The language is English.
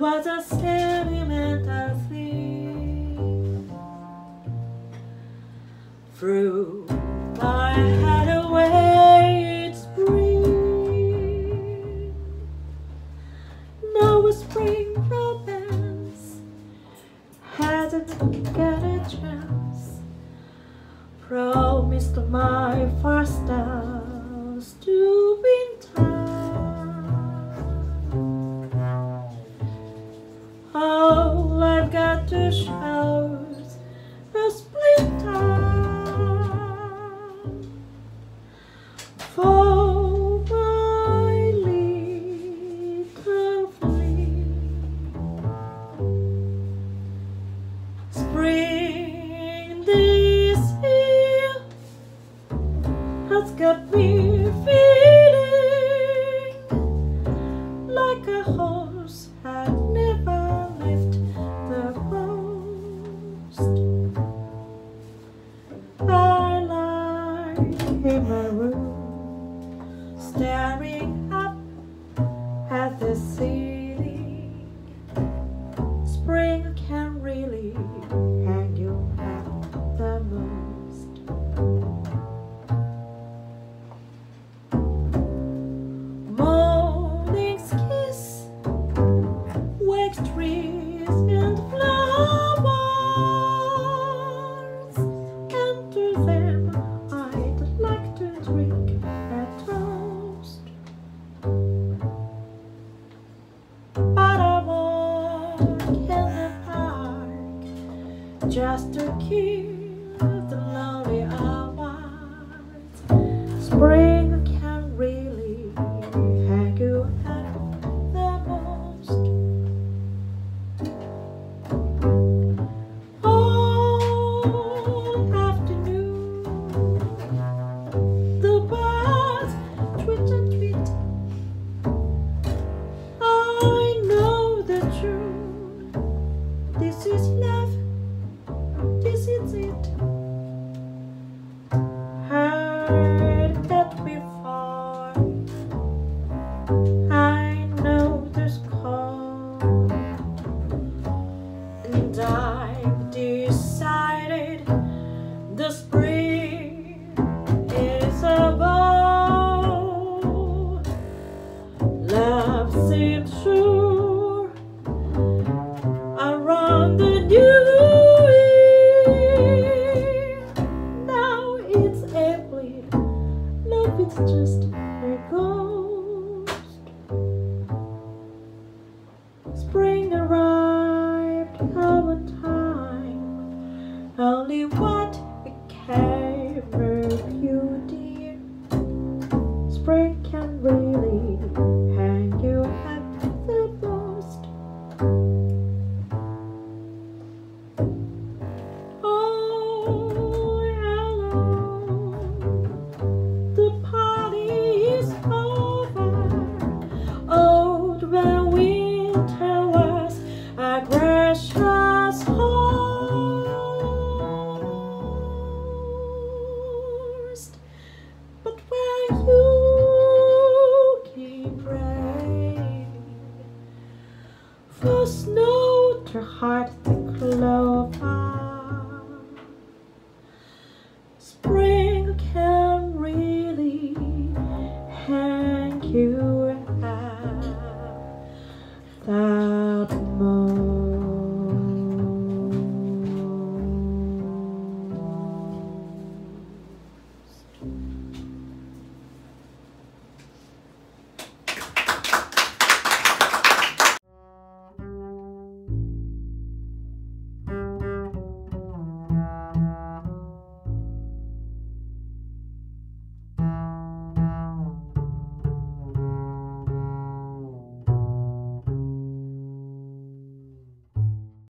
was a sentimental thief. Through my head away it's breathe. Now a spring romance hasn't got a chance. Promised my first house to winter. All I've got to show's a splinter for my little flea. Spring this year has got me feeling like a horse had never left the post. I lie in my room, staring up at the ceiling. Spring can really hang you up the most. Morning's kiss wakes trees and flowers, and to them I'd like to drink a toast. But I walk in the park just to kill the lonely hours. Spring can really hang you up the most. This is love, this is it. Heard that before. I know the score, and I've decided the spring is a ball. Love seems true. It's just a ghost. Spring arrived our time, only one.